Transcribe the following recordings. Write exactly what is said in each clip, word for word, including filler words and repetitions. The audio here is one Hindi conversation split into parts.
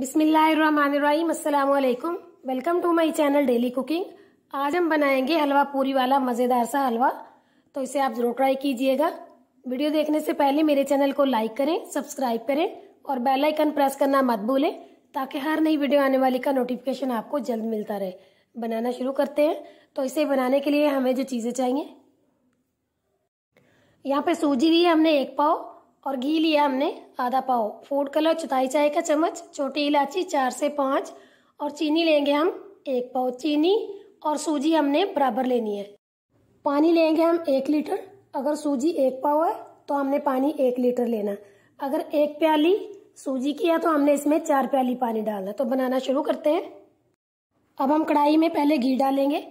बिस्मिल्लाहिर्रहमानिर्रहीम, अस्सलामुअलैकुम। Welcome to my channel daily cooking. आज हम बनाएंगे हलवा पूरी वाला मज़ेदार सा हलवा, तो इसे आप ज़रूर ट्राई कीजिएगा। वीडियो देखने से पहले मेरे चैनल को लाइक करें, सब्सक्राइब करें और बेल आइकन प्रेस करना मत भूलें ताकि हर नई वीडियो आने वाली का नोटिफिकेशन आपको जल्द मिलता रहे। बनाना शुरू करते हैं। तो इसे बनाने के लिए हमें जो चीज़ें चाहिए, यहाँ पर सूजी ली है हमने एक पाव और घी लिया हमने आधा पाव। फूड कलर चौथाई चाय का चम्मच, छोटी इलायची चार से पाँच और चीनी लेंगे हम एक पाव। चीनी और सूजी हमने बराबर लेनी है। पानी लेंगे हम एक लीटर। अगर सूजी एक पाव है तो हमने पानी एक लीटर लेना। अगर एक प्याली सूजी की है तो हमने इसमें चार प्याली पानी डालना। तो बनाना शुरू करते हैं। अब हम कढ़ाई में पहले घी डालेंगे।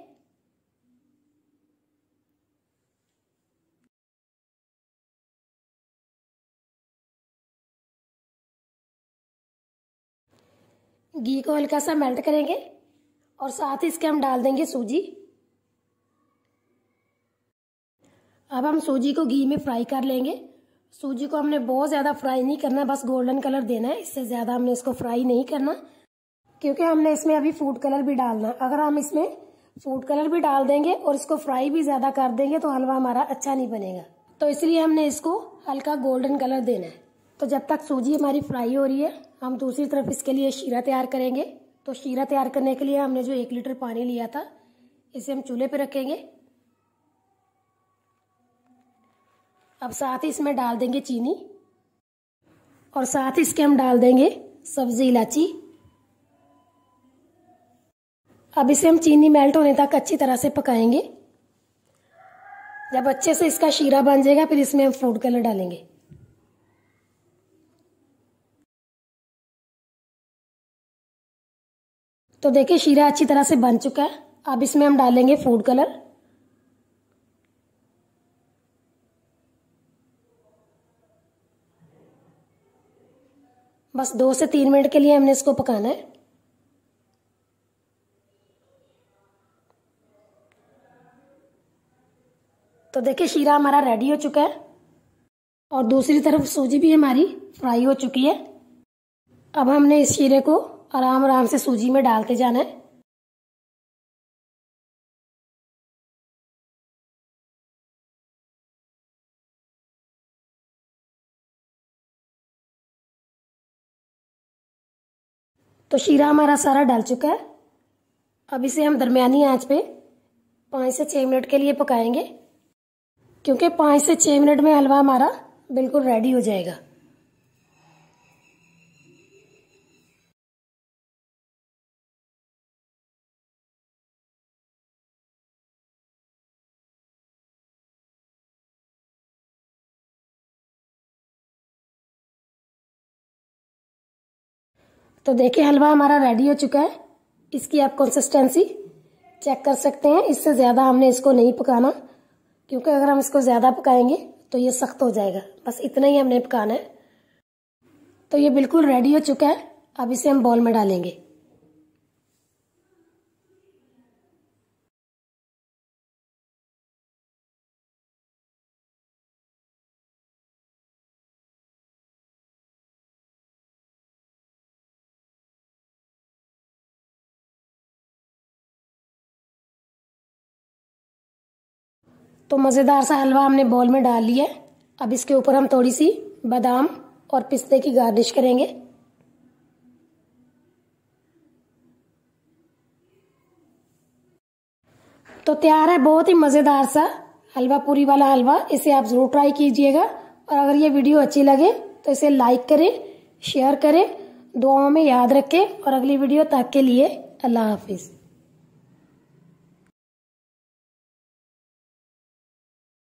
घी को हल्का सा मेल्ट करेंगे और साथ ही इसके हम डाल देंगे सूजी। अब हम सूजी को घी में फ्राई कर लेंगे। सूजी को हमने बहुत ज़्यादा फ्राई नहीं करना, बस गोल्डन कलर देना है। इससे ज़्यादा हमने इसको फ्राई नहीं करना क्योंकि हमने इसमें अभी फूड कलर भी डालना। अगर हम इसमें फूड कलर भी डाल देंगे और इसको फ्राई भी ज़्यादा कर देंगे तो हलवा हमारा अच्छा नहीं बनेगा, तो इसलिए हमने इसको हल्का गोल्डन कलर देना है। तो जब तक सूजी हमारी फ्राई हो रही है, हम दूसरी तरफ इसके लिए शीरा तैयार करेंगे। तो शीरा तैयार करने के लिए हमने जो एक लीटर पानी लिया था, इसे हम चूल्हे पे रखेंगे। अब साथ ही इसमें डाल देंगे चीनी और साथ ही इसके हम डाल देंगे सब्जी इलायची। अब इसे हम चीनी मेल्ट होने तक अच्छी तरह से पकाएंगे। जब अच्छे से इसका शीरा बन जाएगा फिर इसमें हम फूड कलर डालेंगे। तो देखिए शीरा अच्छी तरह से बन चुका है। अब इसमें हम डालेंगे फूड कलर। बस दो से तीन मिनट के लिए हमने इसको पकाना है। तो देखिए शीरा हमारा रेडी हो चुका है और दूसरी तरफ सूजी भी हमारी फ्राई हो चुकी है। अब हमने इस शीरे को आराम आराम से सूजी में डालते जाना है। तो शीरा हमारा सारा डाल चुका है। अब इसे हम दरमियानी आंच पे पाँच से छः मिनट के लिए पकाएंगे क्योंकि पाँच से छः मिनट में हलवा हमारा बिल्कुल रेडी हो जाएगा। तो देखिए हलवा हमारा रेडी हो चुका है। इसकी आप कंसिस्टेंसी चेक कर सकते हैं। इससे ज़्यादा हमने इसको नहीं पकाना क्योंकि अगर हम इसको ज़्यादा पकाएंगे तो ये सख्त हो जाएगा। बस इतना ही हमने पकाना है। तो ये बिल्कुल रेडी हो चुका है। अब इसे हम बाउल में डालेंगे। तो मज़ेदार सा हलवा हमने बाउल में डाल लिया है। अब इसके ऊपर हम थोड़ी सी बादाम और पिस्ते की गार्निश करेंगे। तो तैयार है बहुत ही मज़ेदार सा हलवा पूरी वाला हलवा। इसे आप ज़रूर ट्राई कीजिएगा और अगर ये वीडियो अच्छी लगे तो इसे लाइक करें, शेयर करें, दुआओं में याद रखें और अगली वीडियो तक के लिए अल्लाह हाफिज़।